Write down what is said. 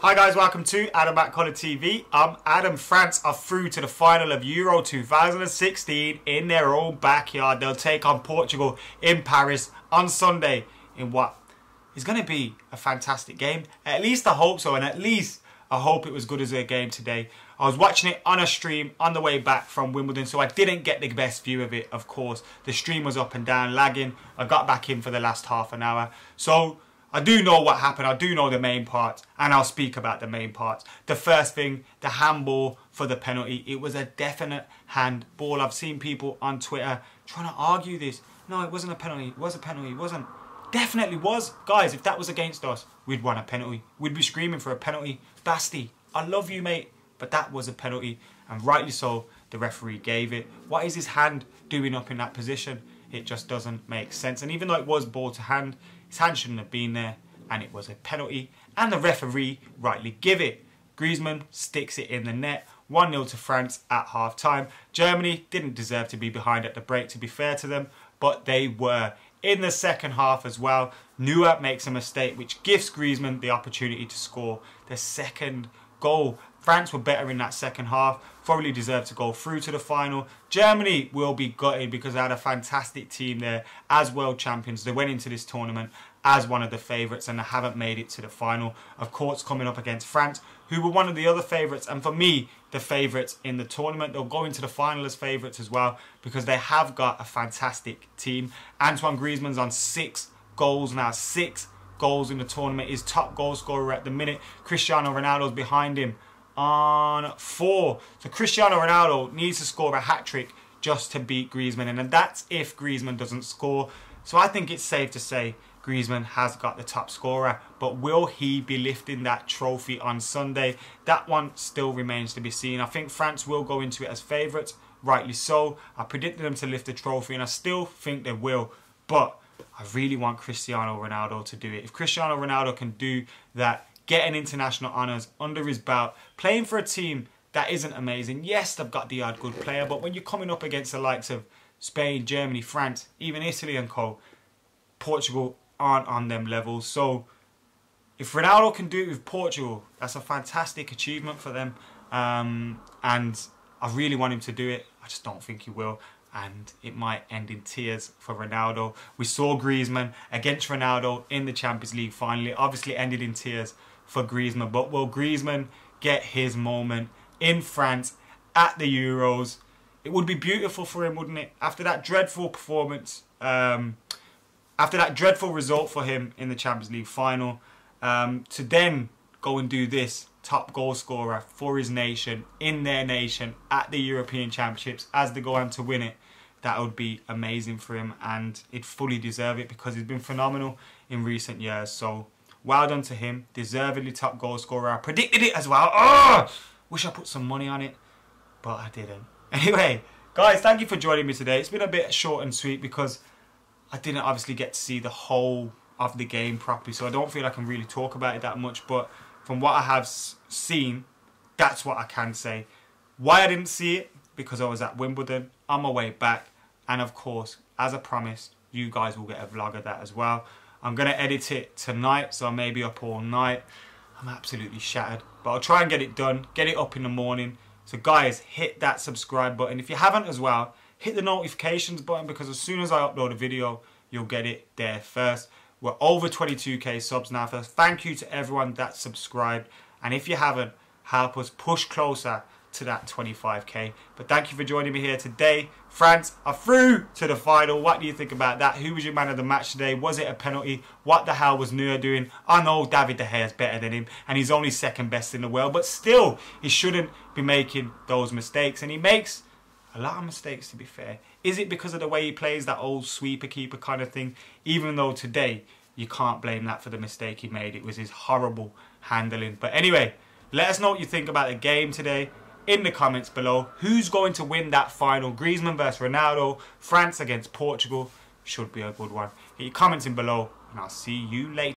Hi guys, welcome to Adam at Collar TV. I'm Adam. France are through to the final of Euro 2016 in their own backyard. They'll take on Portugal in Paris on Sunday in what is going to be a fantastic game. At least I hope so, and at least I hope it was good as a game today. I was watching it on a stream on the way back from Wimbledon, so I didn't get the best view of it, of course. The stream was up and down, lagging. I got back in for the last half an hour. So I do know what happened, I do know the main parts, and I'll speak about the main parts. The first thing, the handball for the penalty. It was a definite handball. I've seen people on Twitter trying to argue this. No, it wasn't a penalty, it was a penalty, it wasn't. Definitely was. Guys, if that was against us, we'd won a penalty. We'd be screaming for a penalty. Basti, I love you, mate, but that was a penalty, and rightly so, the referee gave it. What is his hand doing up in that position? It just doesn't make sense. And even though it was ball to hand, his hand shouldn't have been there, and it was a penalty, and the referee rightly give it. Griezmann sticks it in the net, 1-0 to France at half-time. Germany didn't deserve to be behind at the break, to be fair to them, but they were. In the second half as well, Neuer makes a mistake, which gives Griezmann the opportunity to score the second goal. France were better in that second half, probably deserved to go through to the final. Germany will be gutted because they had a fantastic team there as world champions. They went into this tournament as one of the favourites and they haven't made it to the final. Of course, coming up against France, who were one of the other favourites, and for me, the favourites in the tournament. They'll go into the final as favourites as well because they have got a fantastic team. Antoine Griezmann's on 6 goals now, 6 goals in the tournament. His top goal scorer at the minute. Cristiano Ronaldo's behind him on 4. So Cristiano Ronaldo needs to score a hat-trick just to beat Griezmann, and that's if Griezmann doesn't score. So I think it's safe to say Griezmann has got the top scorer, but will he be lifting that trophy on Sunday? That one still remains to be seen. I think France will go into it as favourites, rightly so. I predicted them to lift the trophy and I still think they will, but I really want Cristiano Ronaldo to do it. If Cristiano Ronaldo can do that, getting international honours under his belt, playing for a team that isn't amazing. Yes, they've got the odd good player, but when you're coming up against the likes of Spain, Germany, France, even Italy and co, Portugal aren't on them levels. So if Ronaldo can do it with Portugal, that's a fantastic achievement for them. And I really want him to do it. I just don't think he will. And it might end in tears for Ronaldo. We saw Griezmann against Ronaldo in the Champions League finally. Obviously ended in tears for Griezmann, but will Griezmann get his moment in France at the Euros? It would be beautiful for him, wouldn't it? After that dreadful performance, after that dreadful result for him in the Champions League final, to then go and do this, top goal scorer for his nation, in their nation, at the European Championships, as they go on to win it. That would be amazing for him, and he'd fully deserve it because he's been phenomenal in recent years. So well done to him, deservedly top goal scorer. I predicted it as well. Oh, wish I put some money on it, but I didn't. Anyway, guys, thank you for joining me today. It's been a bit short and sweet because I didn't obviously get to see the whole of the game properly, so I don't feel I can really talk about it that much, but from what I have seen, that's what I can say. Why I didn't see it? Because I was at Wimbledon on my way back, and of course, as I promised, you guys will get a vlog of that as well. I'm going to edit it tonight, so I may be up all night. I'm absolutely shattered, but I'll try and get it done, get it up in the morning. So guys, hit that subscribe button. If you haven't as well, hit the notifications button, because as soon as I upload a video, you'll get it there first. We're over 22k subs now. First, thank you to everyone that subscribed. And if you haven't, help us push closer to that 25k. But thank you for joining me here today. France are through to the final. What do you think about that? Who was your man of the match today? Was it a penalty? What the hell was Neuer doing? I know David de Gea is better than him and he's only second best in the world, but still he shouldn't be making those mistakes, and he makes a lot of mistakes, to be fair. Is it because of the way he plays, that old sweeper keeper kind of thing? Even though today you can't blame that for the mistake he made, it was his horrible handling. But anyway, let us know what you think about the game today in the comments below. Who's going to win that final? Griezmann versus Ronaldo, France against Portugal. Should be a good one. Get your comments in below, and I'll see you later.